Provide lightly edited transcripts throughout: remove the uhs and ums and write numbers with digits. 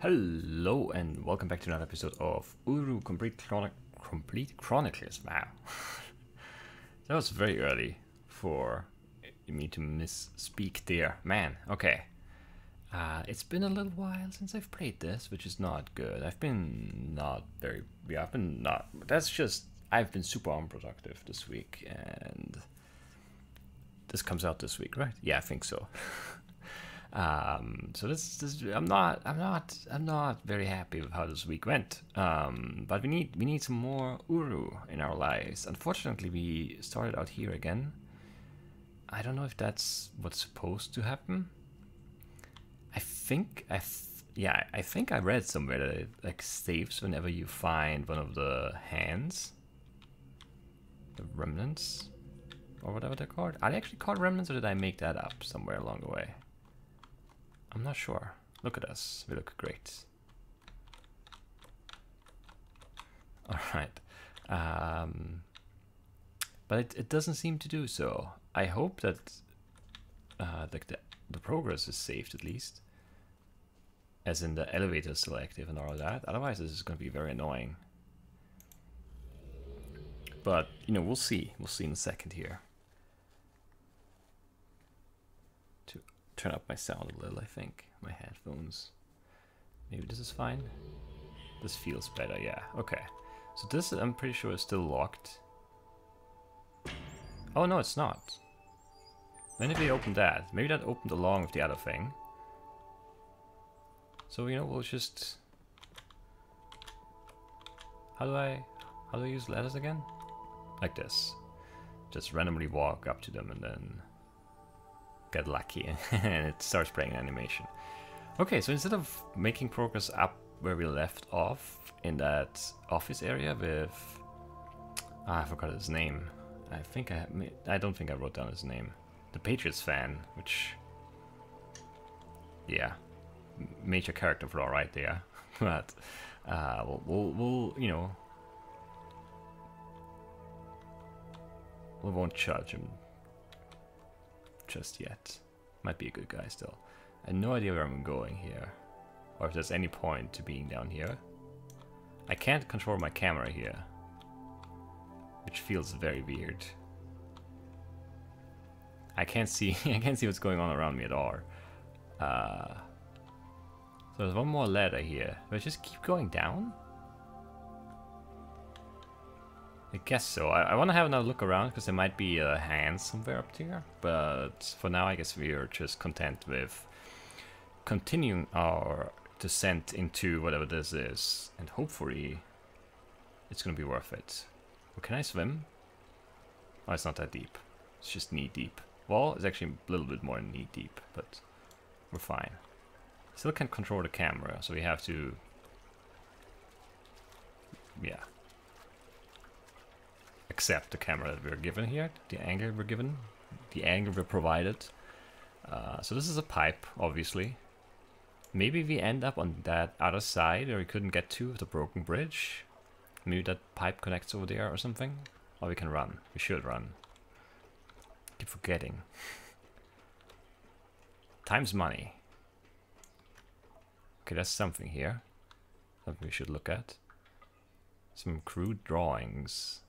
Hello and welcome back to another episode of Uru Complete Chronicles. Wow. That was very early for me to misspeak there. Man, okay. It's been a little while since I've played this, which is not good. I've been super unproductive this week, and this comes out this week, right? Yeah, I think so. So I'm not very happy with how this week went. But we need some more Uru in our lives. Unfortunately, we started out here again. I don't know if that's what's supposed to happen. I think I read somewhere that it like saves whenever you find one of the hands, the remnants, or whatever they're called. Are they actually called remnants, or did I make that up somewhere along the way? I'm not sure. Look at us. We look great. Alright. But it doesn't seem to do so. I hope that the progress is saved at least. As in the elevator selective and all that. Otherwise this is going to be very annoying. But, you know, we'll see. We'll see in a second here. Turn up my sound a little, I think. My headphones. Maybe this is fine. This feels better, yeah. Okay. So this, I'm pretty sure, is still locked. Oh, no, it's not. When did we open that? Maybe that opened along with the other thing. So, you know, we'll just... How do I use ladders again? Like this. Just randomly walk up to them and then... get lucky and it starts playing animation. Okay, so instead of making progress up where we left off in that office area with I forgot his name. I don't think I wrote down his name. The Patriots fan, which yeah, major character flaw right there. But we'll you know, we won't judge him just yet. Might be a good guy still. I have no idea where I'm going here, or if there's any point to being down here. I can't control my camera here, which feels very weird. I can't see what's going on around me at all. So there's one more ladder here. Do I just keep going down? I guess so. I want to have another look around because there might be a hand somewhere up there. But for now, I guess we are just content with continuing our descent into whatever this is. And hopefully, it's going to be worth it. Well, can I swim? Oh, it's not that deep. It's just knee deep. Well, it's actually a little bit more than knee deep, but we're fine. Still can't control the camera, so we have to... yeah. Accept the camera that we're given here, the angle we're provided. So this is a pipe, obviously. Maybe we end up on that other side where we couldn't get to with the broken bridge. Maybe that pipe connects over there or something. Or we can run. We should run. Keep forgetting. Time's money. Okay, that's something here. Something we should look at. Some crude drawings.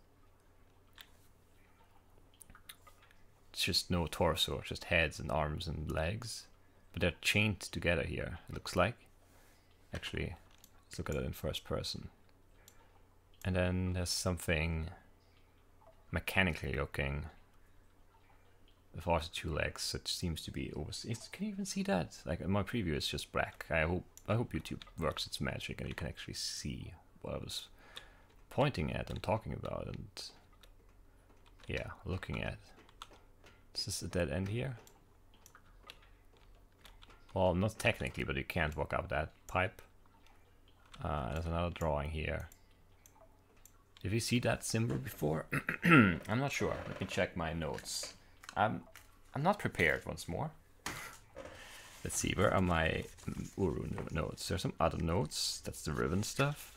Just no torso, just heads and arms and legs, but they're chained together here, it looks like. Actually, let's look at it in first person. And then there's something mechanically looking with also two legs, which seems to be over. Can you even see that? Like in my preview, it's just black. I hope YouTube works its magic and you can actually see what I was pointing at and talking about and yeah, looking at. Is this a dead end here? Well, not technically, but you can't walk up that pipe. There's another drawing here. Did we see that symbol before? I'm not sure. Let me check my notes. I'm not prepared once more. Let's see, where are my Uru notes? There's some other notes. That's the Riven stuff.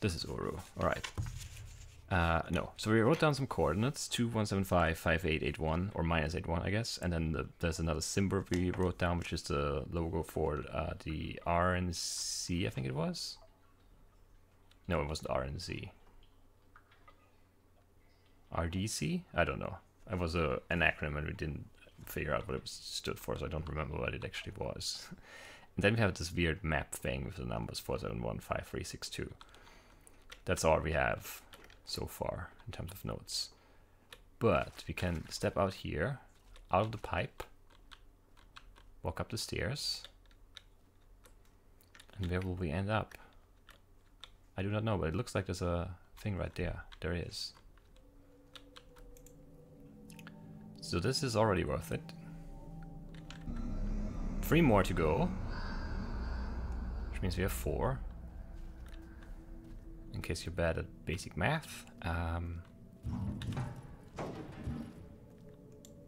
This is Uru. Alright. No, so we wrote down some coordinates, 2, 1, 7, 5, 5, 8, 8, 1, or -8, 1, I guess. And then there's another symbol we wrote down, which is the logo for the RNC, I think it was. No, it wasn't RNC. RDC? I don't know. It was an acronym and we didn't figure out what it stood for, so I don't remember what it actually was. And then we have this weird map thing with the numbers 4, 7, 1, 5, 3, 6, 2. That's all we have so far in terms of notes. But we can step out here, out of the pipe, walk up the stairs, and where will we end up? I do not know, but it looks like there's a thing right there. There is. So this is already worth it. 3 more to go, which means we have 4. In case you're bad at basic math.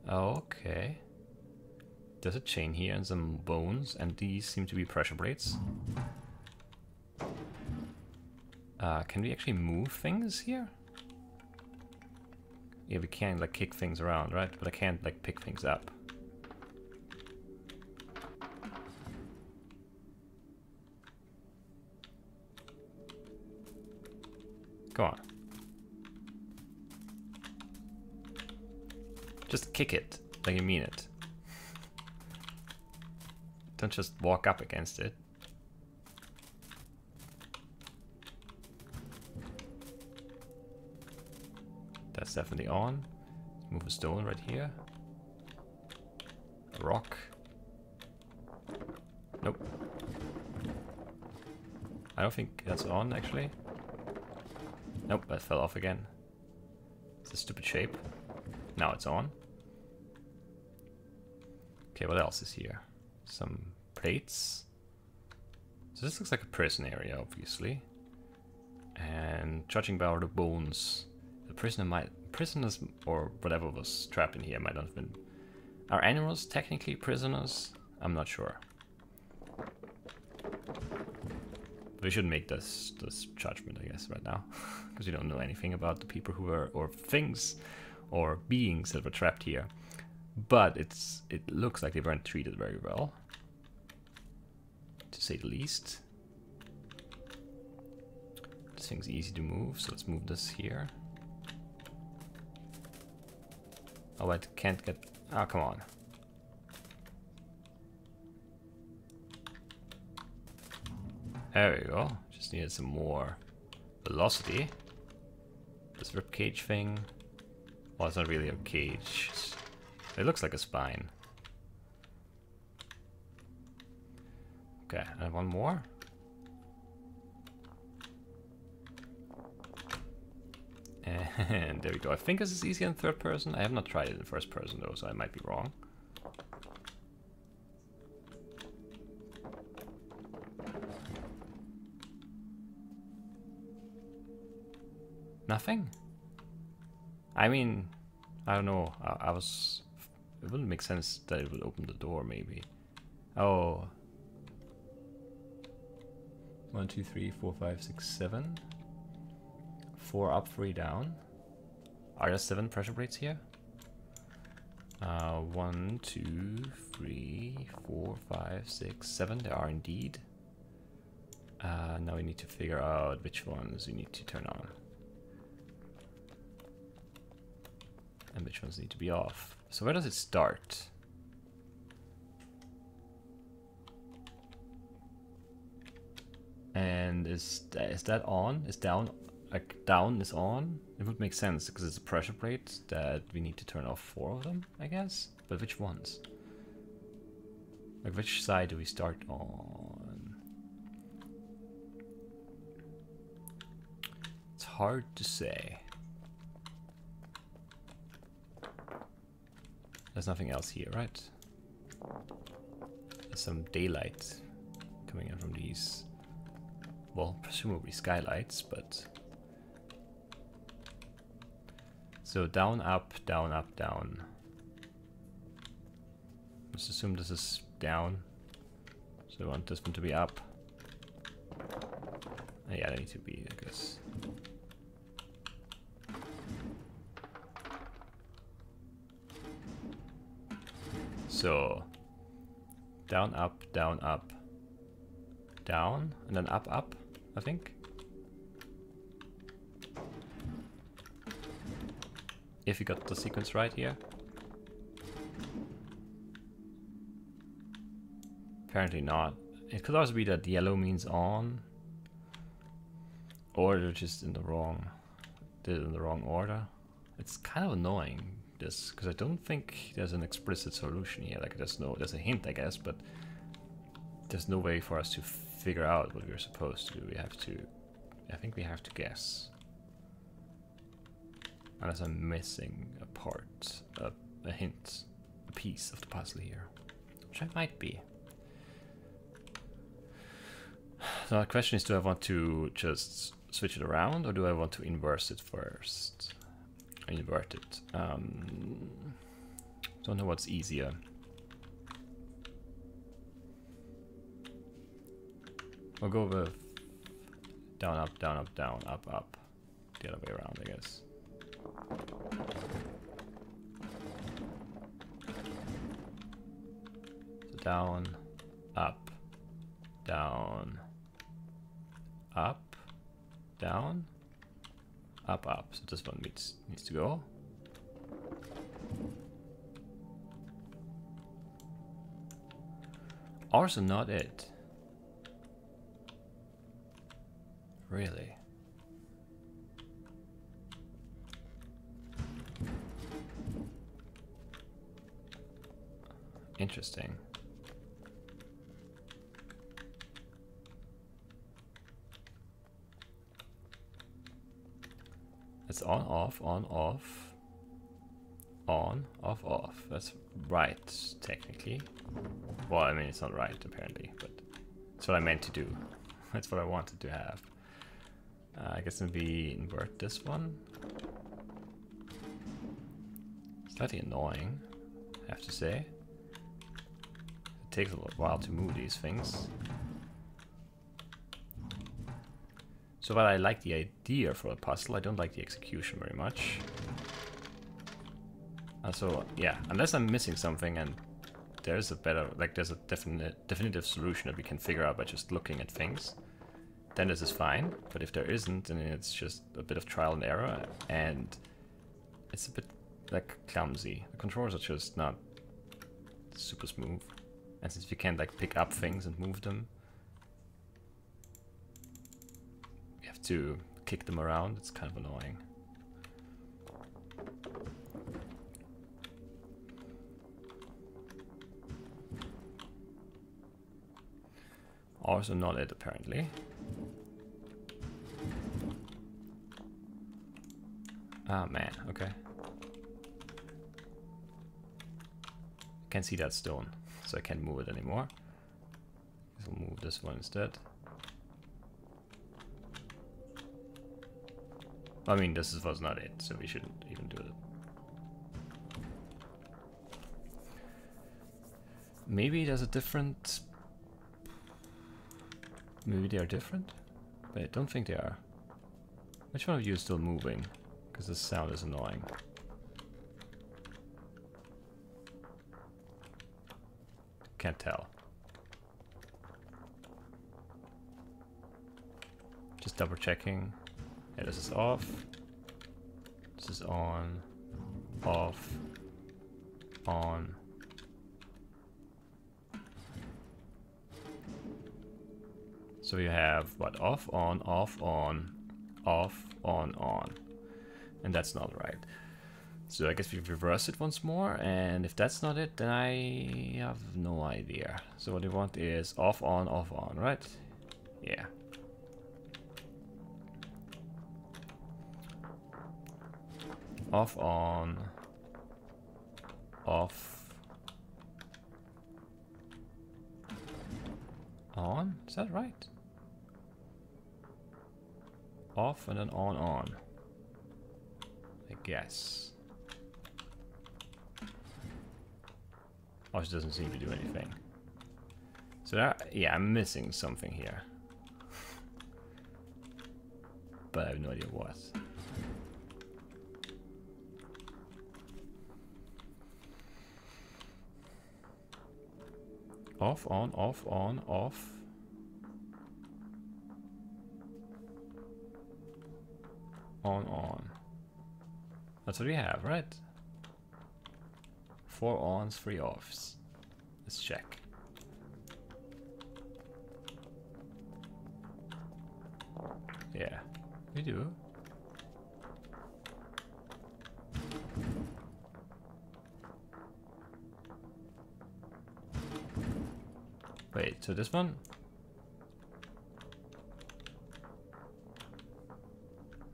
Okay. There's a chain here and some bones, and these seem to be pressure plates. Can we actually move things here? Yeah, we can like kick things around, right? But I can't like pick things up. Go on. Just kick it, like you mean it. Don't just walk up against it. That's definitely on. Move a stone right here. A rock. Nope. I don't think that's on, actually. Nope, that fell off again. It's a stupid shape. Now it's on. Okay, what else is here? Some plates. So this looks like a prison area, obviously. And judging by all the bones, the prisoners or whatever was trapped in here might not have been. Are animals technically prisoners? I'm not sure. We shouldn't make this judgment, I guess, right now, because we don't know anything about the people who were, or things, or beings that were trapped here. But it looks like they weren't treated very well, to say the least. This thing's easy to move, so let's move this here. Oh, I can't get. Oh, come on. There we go, just needed some more velocity. This ribcage thing. Well, it's not really a cage. It looks like a spine. Okay, and one more. And there we go. I think this is easier in third person. I have not tried it in first person though, so I might be wrong. Nothing? I mean, I don't know. I was. It wouldn't make sense that it would open the door, maybe. Oh. 1, 2, 3, 4, 5, 6, 7. 4 up, 3 down. Are there 7 pressure plates here? 1, 2, 3, 4, 5, 6, 7. There are indeed. Now we need to figure out which ones we need to turn on. And which ones need to be off. So where does it start? And is that on? Is down? Like down is on? It would make sense because it's a pressure plate that we need to turn off 4 of them, I guess. But which ones? Like which side do we start on? It's hard to say. There's nothing else here, right? There's some daylight coming in from these, well, presumably skylights, but... So down, up, down, up, down. Let's assume this is down. So I want this one to be up. Yeah, they need to be, I guess. So, down, up, down, and then up, up, I think. If you got the sequence right here. Apparently not. It could also be that yellow means on, or they're just in the wrong, did it in the wrong order. It's kind of annoying, this, because I don't think there's an explicit solution here. Like there's a hint, I guess, but there's no way for us to figure out what we're supposed to do. We have to, I think we have to guess. Unless I'm missing a part, a hint, a piece of the puzzle here, which I might be. So the question is, do I want to just switch it around, or do I want to inverse it first? Invert it. Don't know what's easier. I'll go with down, up, down, up, down, up, up. The other way around, I guess. So down, up, down, up, down, up, up. So this one needs to go. Also not it. Really? Interesting. It's on, off, off. That's right, technically. Well, I mean, it's not right, apparently, but that's what I meant to do. That's what I wanted to have. I guess maybe invert this one. Slightly annoying, I have to say. It takes a little while to move these things. So while I like the idea for a puzzle, I don't like the execution very much. So yeah, unless I'm missing something and there's a better, like there's a definitive solution that we can figure out by just looking at things, then this is fine. But if there isn't, then it's just a bit of trial and error, and it's a bit like clumsy. The controls are just not super smooth. And since we can't like pick up things and move them, to kick them around, it's kind of annoying. Also not it, apparently. Ah, man, okay. Can't see that stone, so I can't move it anymore. So we'll move this one instead. I mean, this was not it, so we shouldn't even do it. Maybe there's a different... Maybe they are different? But I don't think they are. Which one of you is still moving? Because this sound is annoying. Can't tell. Just double checking. Yeah, this is off, this is on, off, on. So you have what? Off, on, off, on, off, on. And that's not right. So I guess we reverse it once more, and if that's not it, then I have no idea. So what we want is off, on, right? Yeah. Off, on, off, on, is that right? Off and then on, I guess. Oh, she doesn't seem to do anything. So there, yeah, I'm missing something here. But I have no idea what. Off, on, off, on, off. On. That's what we have, right? 4 ons, 3 offs. Let's check. Yeah, we do. Wait, so this one?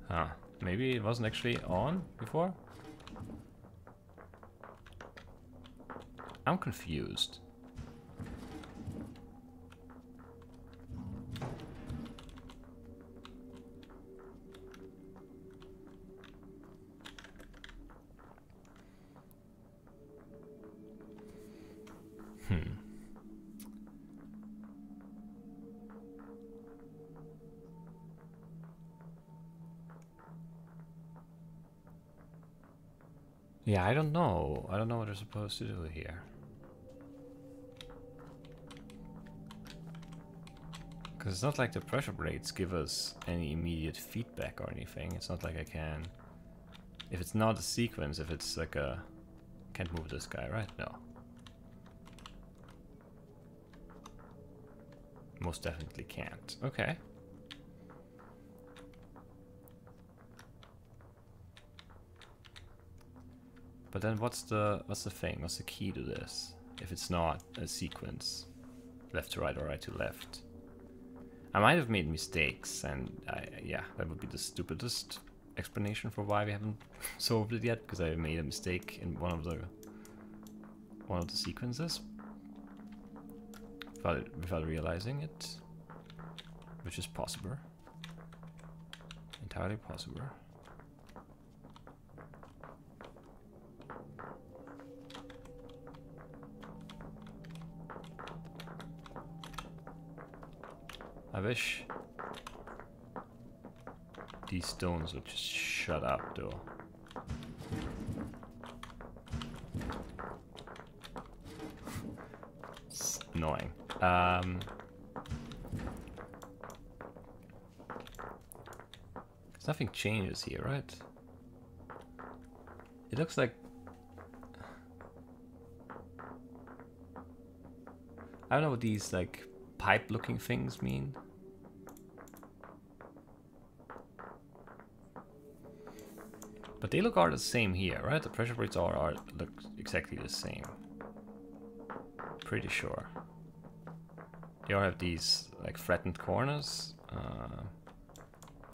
Huh, maybe it wasn't actually on before? I'm confused. Yeah, I don't know. I don't know what they're supposed to do here. Because it's not like the pressure plates give us any immediate feedback or anything. It's not like I can... If it's not a sequence, if it's like a... Can't move this guy, right? No. Most definitely can't. Okay. But then what's the thing? What's the key to this? If it's not a sequence, left to right or right to left. I might have made mistakes, and yeah, that would be the stupidest explanation for why we haven't solved it yet, because I made a mistake in one of the sequences without realizing it, which is possible, entirely possible. I wish these stones would just shut up, though. It's annoying. Cause nothing changes here, right? It looks like... I don't know what these, like, pipe-looking things mean. But they look all the same here, right? The pressure plates are look exactly the same. Pretty sure. They all have these like flattened corners.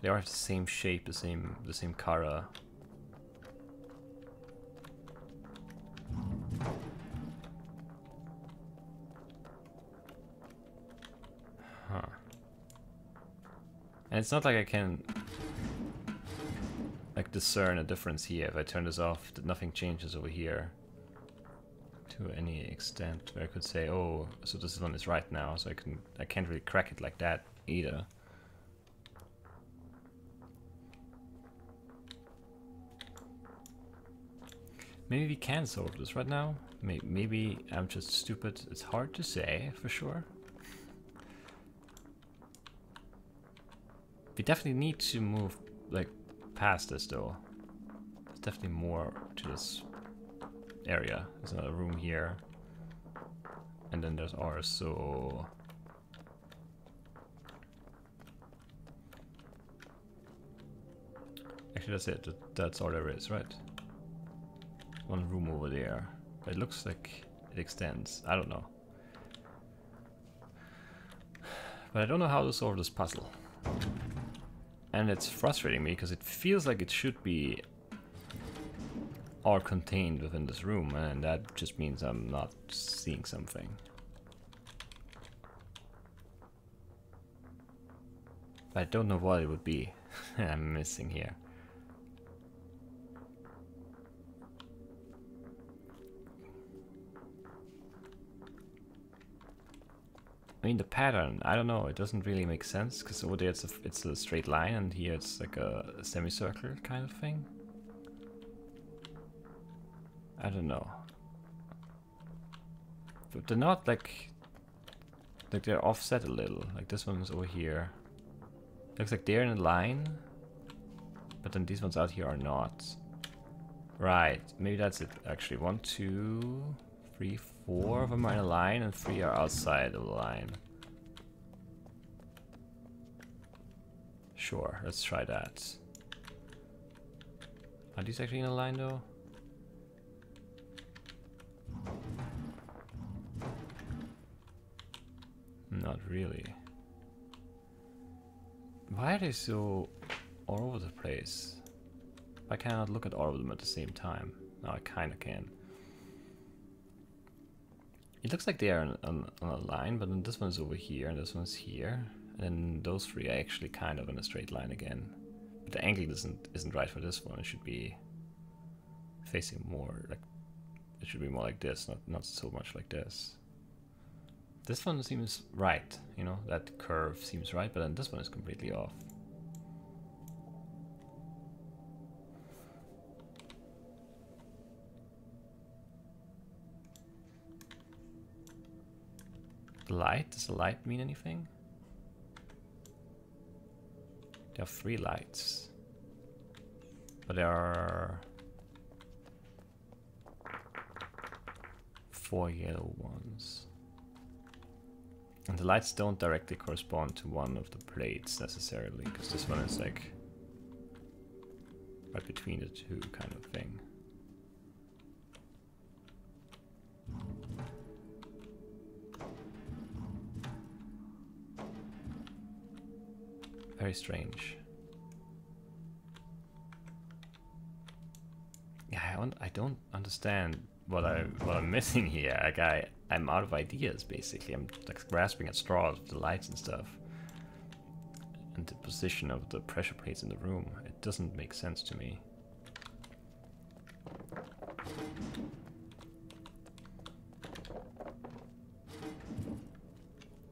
They all have the same shape, the same color. Huh. And it's not like I can discern a difference here. If I turn this off, nothing changes over here to any extent where I could say, oh, so this one is right now, so I can't really crack it like that either. Maybe we can solve this right now. Maybe I'm just stupid. It's hard to say for sure. We definitely need to move like past this, though. There's definitely more to this area. There's another room here, and then there's ours. So actually, that's it. That's all there is, right? One room over there. It looks like it extends. I don't know, but I don't know how to solve this puzzle. And it's frustrating me because it feels like it should be all contained within this room, and that just means I'm not seeing something. But I don't know what it would be I'm missing here. I mean, the pattern, I don't know, it doesn't really make sense, because over there it's a straight line, and here it's like a semicircle kind of thing. I don't know. But they're not like Like they're offset a little. Like this one's over here. Looks like they're in a line. But then these ones out here are not. Right. Maybe that's it actually. 1, 2, 3, 4 of them are in a line and 3 are outside of the line. Sure, let's try that. Are these actually in a line though? Not really. Why are they so all over the place? I cannot look at all of them at the same time. No, I kinda can. It looks like they are on a line, but then this one's over here and this one's here. And then those 3 are actually kind of in a straight line again. But the angle isn't right for this one. It should be facing more like, it should be more like this, not so much like this. This one seems right, you know, that curve seems right, but then this one is completely off. The light? Does the light mean anything? There are 3 lights. But there are 4 yellow ones. And the lights don't directly correspond to one of the plates necessarily, because this one is like right between the 2 kind of thing. Very strange. Yeah, I don't understand what I'm missing here. Like I'm out of ideas basically. I'm like grasping at straws with the lights and stuff, and the position of the pressure plates in the room. It doesn't make sense to me.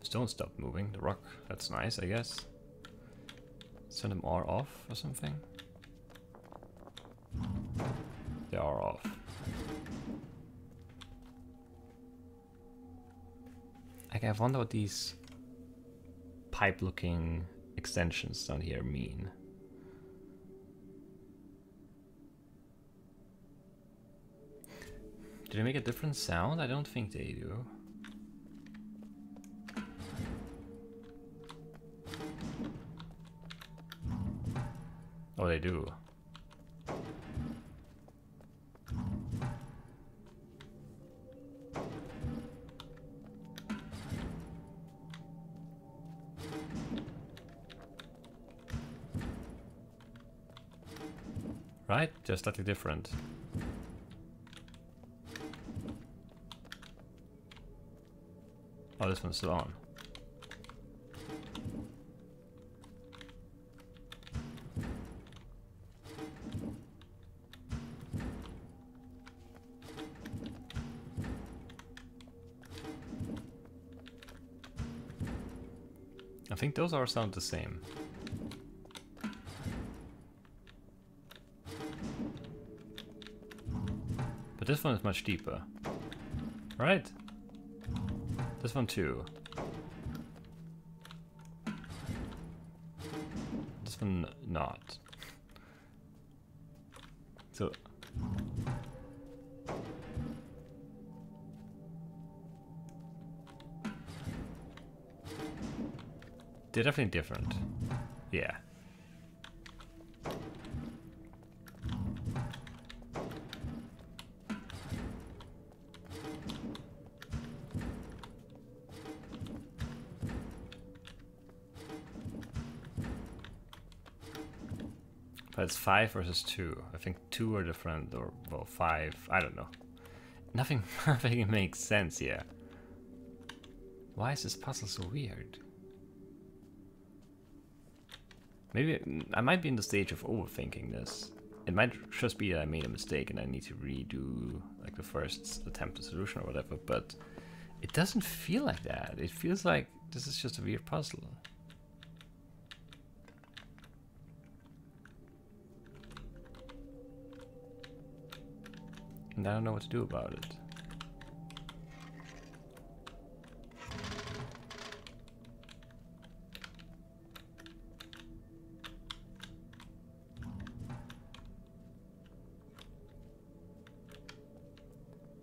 Stone stopped moving. The rock. That's nice, I guess. Send them all off or something? They are off. Like I wonder what these pipe looking extensions down here mean. Do they make a different sound? I don't think they do. Oh, they do. Right? Just slightly different. Oh, this one's still on. I think those are sound the same. But this one is much deeper. Right? This one too. This one not. So they're definitely different. Yeah. But it's 5 versus 2. I think 2 are different, or well, 5. I don't know. Nothing makes sense here. Why is this puzzle so weird? Maybe I might be in the stage of overthinking this. It might just be that I made a mistake and I need to redo like the first attempt at solution or whatever, but it doesn't feel like that. It feels like this is just a weird puzzle. And I don't know what to do about it.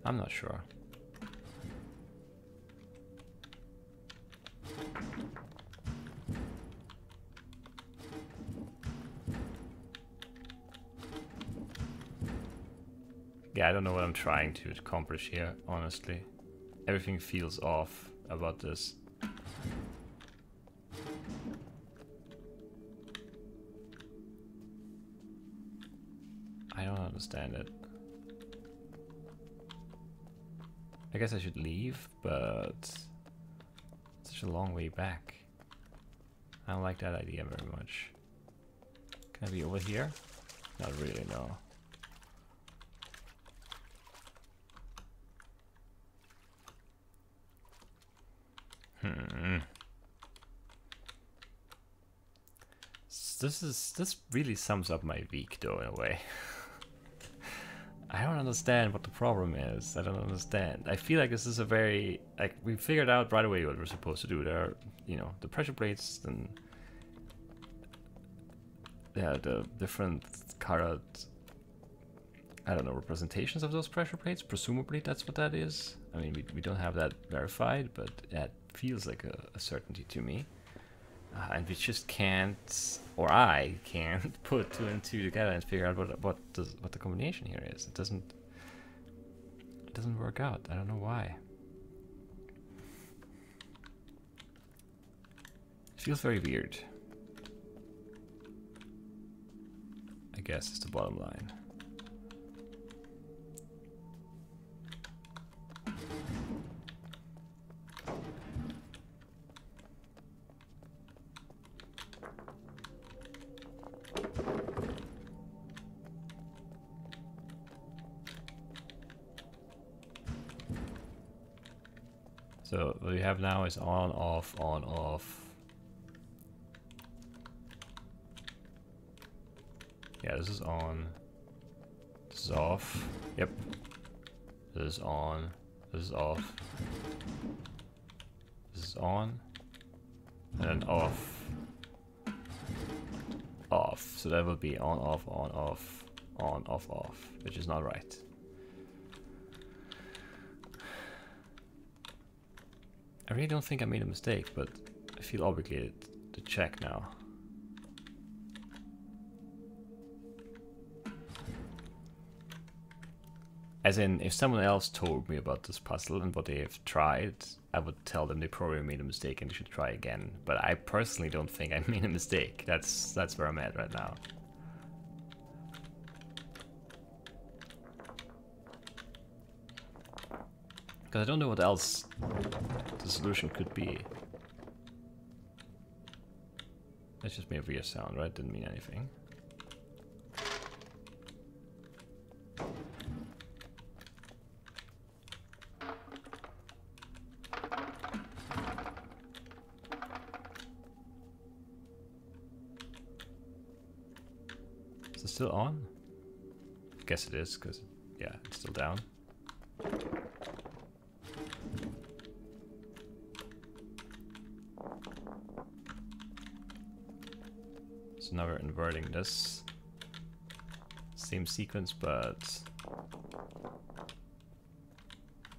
I'm not sure. Yeah, I don't know what I'm trying to accomplish here, honestly. Everything feels off about this. I don't understand it. I guess I should leave, but it's such a long way back. I don't like that idea very much. Can I be over here? Not really, no. This really sums up my week though, in a way. I don't understand what the problem is. I don't understand. I feel like this is a very, like, we figured out right away what we're supposed to do. There are, you know, the pressure plates and yeah, the different colored, I don't know, representations of those pressure plates. Presumably that's what that is. I mean, we don't have that verified, but that feels like a certainty to me. And we just can't, or I can't, put two and two together and figure out what the combination here is. It doesn't work out. I don't know why. It feels very weird, I guess, is the bottom line. So what we have now is on, off, on, off. Yeah, this is on. This is off. Yep. This is on. This is off. This is on. And then off. Off. So that would be on, off, on, off, on, off, off, which is not right. I really don't think I made a mistake, but I feel obligated to check now. As in, if someone else told me about this puzzle and what they have tried, I would tell them they probably made a mistake and they should try again. But I personally don't think I made a mistake. That's where I'm at right now. Because I don't know what else the solution could be. That just made a weird sound, right? Didn't mean anything. Is it still on? I guess it is, because, yeah, it's still down. Now we're inverting this same sequence, but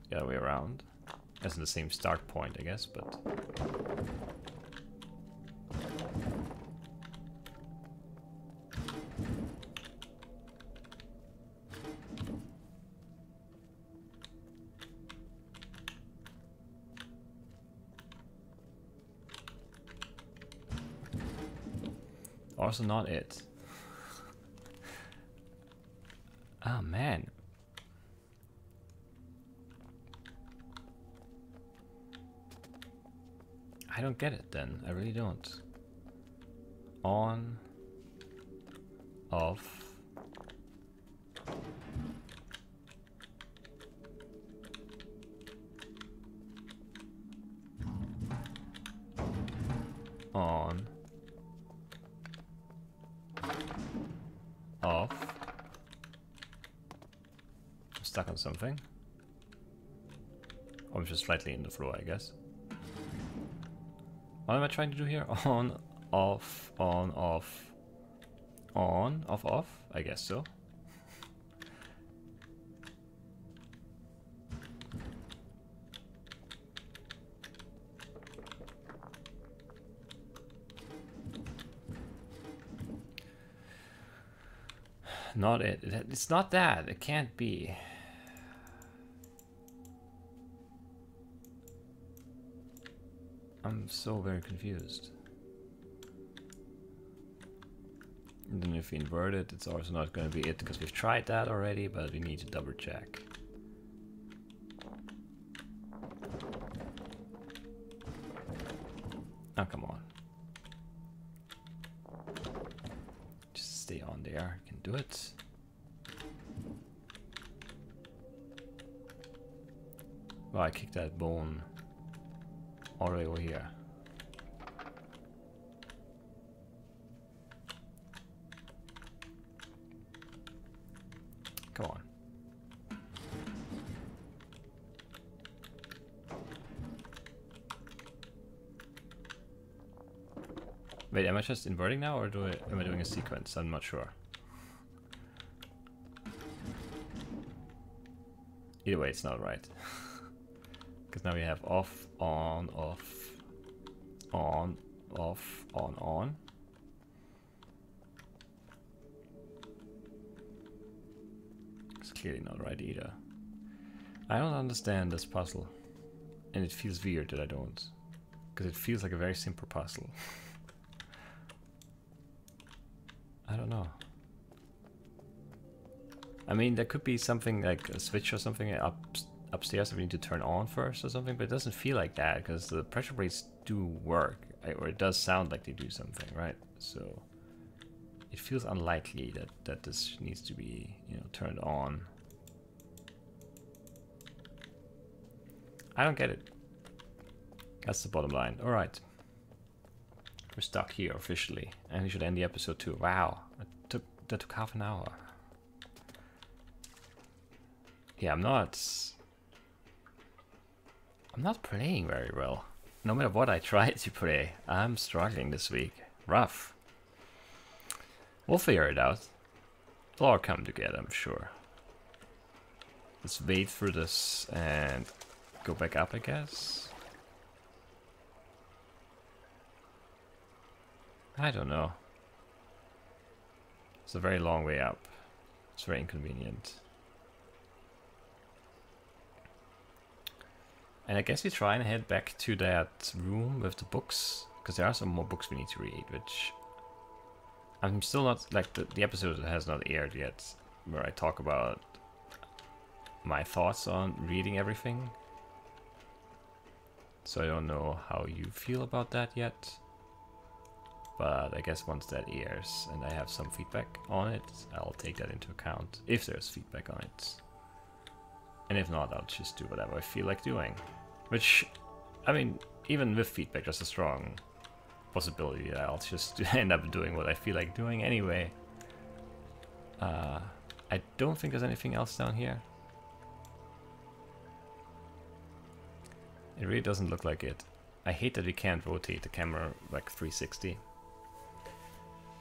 the other way around. That's the same start point, I guess, but also not it. Oh man. I don't get it then. I really don't. On, off. On. Off. I'm stuck on something. Or I'm just slightly in the floor, I guess. What am I trying to do here? On, off, on, off. On, off, off? I guess so. not it. It's not that. It can't be. I'm so very confused. And then if we invert it, it's also not going to be it because we've tried that already, but we need to double check. Oh, come on. Just stay on there. You can do it. Well, I kicked that bone all the way over here. Come on. Wait, am I just inverting now, or am I doing a sequence? I'm not sure. Either way, it's not right. Because now we have off, on, off, on, off, on, on. It's clearly not right either. I don't understand this puzzle. And it feels weird that I don't. Because it feels like a very simple puzzle. I don't know. I mean, there could be something like a switch or something upstairs that we need to turn on first or something, but it doesn't feel like that because the pressure plates do work, or it does sound like they do something, right? So it feels unlikely that this needs to be, you know, turned on. I don't get it. That's the bottom line. All right. We're stuck here officially, and we should end the episode too. Wow, that took half an hour. Yeah, I'm not playing very well. No matter what I try to play, I'm struggling this week. Rough. We'll figure it out. It'll all come together, I'm sure. Let's wait for this and go back up, I guess. I don't know. It's a very long way up. It's very inconvenient. And I guess we try and head back to that room with the books, because there are some more books we need to read, which I'm still not, like, the episode has not aired yet, where I talk about my thoughts on reading everything. So I don't know how you feel about that yet. But I guess once that airs and I have some feedback on it, I'll take that into account, if there's feedback on it. And if not, I'll just do whatever I feel like doing. Which, I mean, even with feedback, there's a strong possibility that I'll just end up doing what I feel like doing anyway. I don't think there's anything else down here. It really doesn't look like it. I hate that we can't rotate the camera like 360.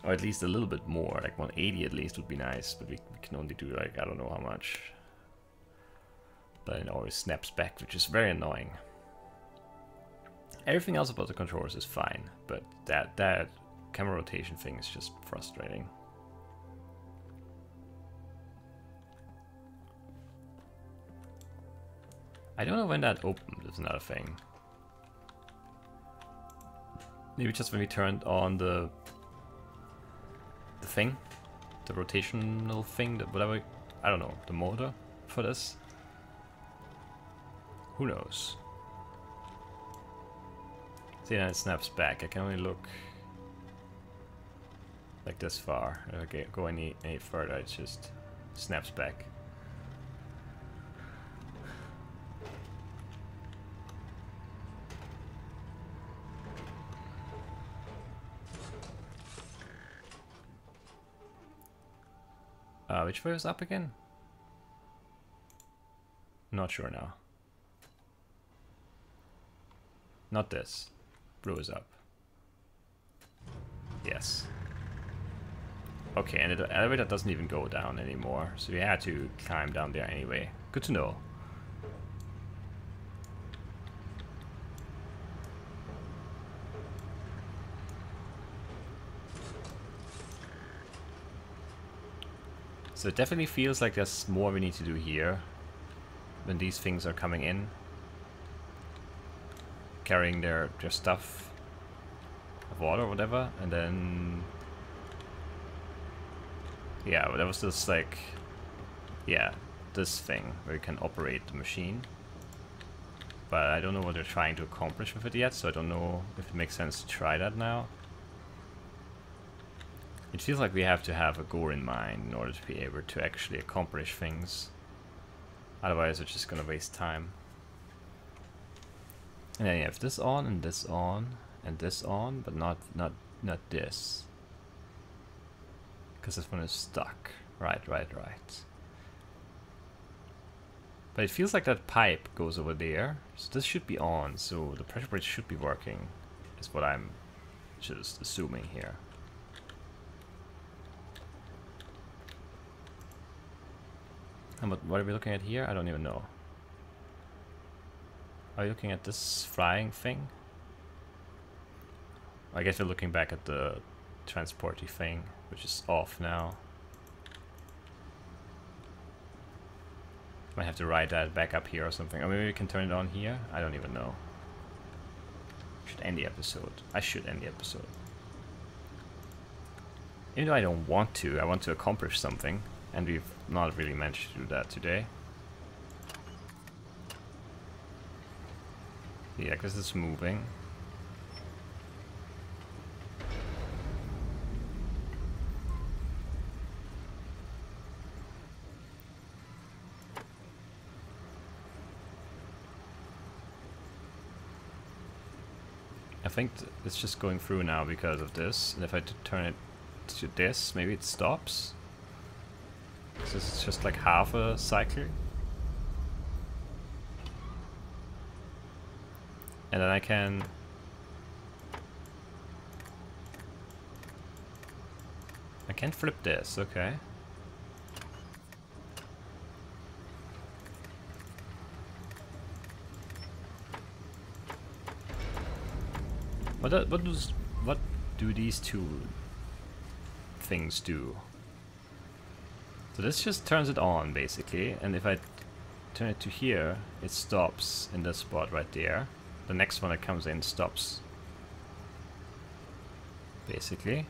Or at least a little bit more, like 180 at least would be nice, but we can only do like, I don't know how much. But it always snaps back, which is very annoying. Everything else about the controllers is fine, but that camera rotation thing is just frustrating. I don't know when that opened, is another thing. Maybe just when we turned on the thing, the rotational thing, the whatever, I don't know, the motor for this. Who knows? See, now it snaps back. I can only look like this far. If I go any further, it just snaps back. Which way was up again? Not sure now. Not this. Blue is up. Yes. Okay, and the elevator doesn't even go down anymore, so we had to climb down there anyway. Good to know. So it definitely feels like there's more we need to do here when these things are coming in, carrying their stuff of water or whatever, and then yeah, but there was this like, yeah, this thing where you can operate the machine, but I don't know what they're trying to accomplish with it yet, so I don't know if it makes sense to try that now. It feels like we have to have a goal in mind in order to be able to actually accomplish things, otherwise we're just gonna waste time. And then you have this on and this on and this on, but not this, because this one is stuck. Right. But it feels like that pipe goes over there, so this should be on, so the pressure bridge should be working, is what I'm just assuming here. And what are we looking at here? I don't even know. Are you looking at this flying thing? I guess we're looking back at the transporty thing, which is off now. Might have to ride that back up here or something. Or maybe we can turn it on here? I don't even know. Should end the episode. I should end the episode. Even though I don't want to, I want to accomplish something. And we've not really managed to do that today. Yeah, because it's moving. I think it's just going through now because of this, and if I turn it to this, maybe it stops. So it's just like half a cycle. And then I can... I can flip this, okay. What do these two things do? So this just turns it on basically, and if I turn it to here, it stops in this spot right there. The next one that comes in stops, basically.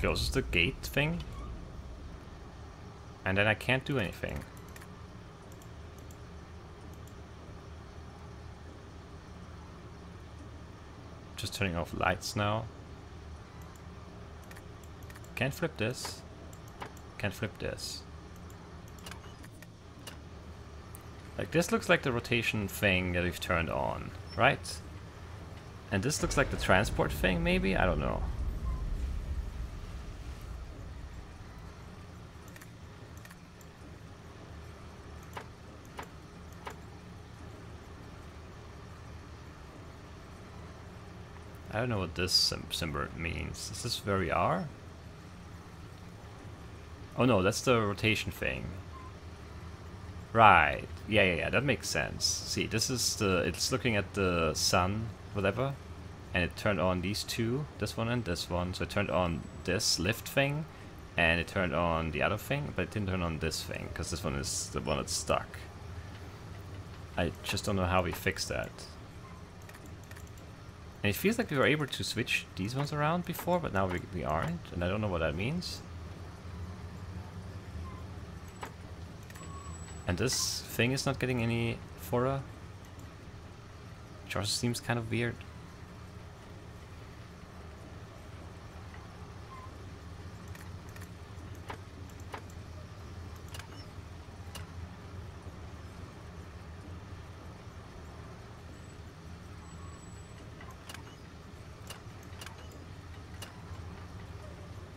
Closes the gate thing, and then I can't do anything. Just turning off lights now. Can't flip this. Can't flip this. Like, this looks like the rotation thing that we've turned on, right? And this looks like the transport thing, maybe? I don't know. I don't know what this symbol means. Is this where we are? Oh no, that's the rotation thing. Right, yeah, that makes sense. See, this is the, it's looking at the sun, whatever, and it turned on these two, this one and this one, so it turned on this lift thing, and it turned on the other thing, but it didn't turn on this thing, because this one is the one that's stuck. I just don't know how we fix that. And it feels like we were able to switch these ones around before, but now we aren't, and I don't know what that means. And this thing is not getting any fora, which also seems kind of weird.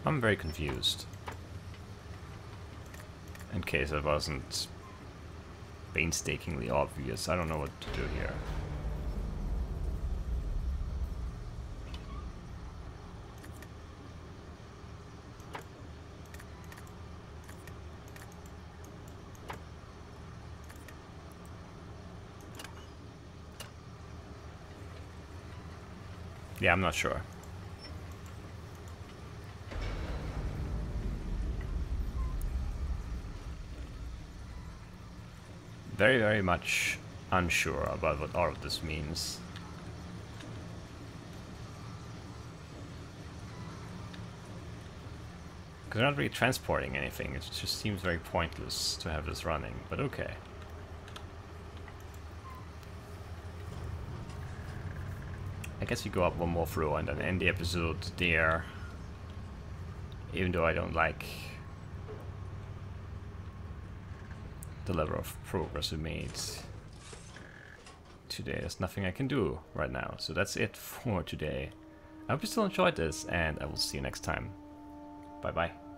I'm very confused. In case I wasn't painstakingly obvious. I don't know what to do here. Yeah, I'm not sure. very, very much unsure about what all of this means. Because we're not really transporting anything, it just seems very pointless to have this running, but okay. I guess we go up one more floor and then end the episode there. Even though I don't like the level of progress we made today, there's nothing I can do right now. So that's it for today. I hope you still enjoyed this, and I will see you next time. Bye bye.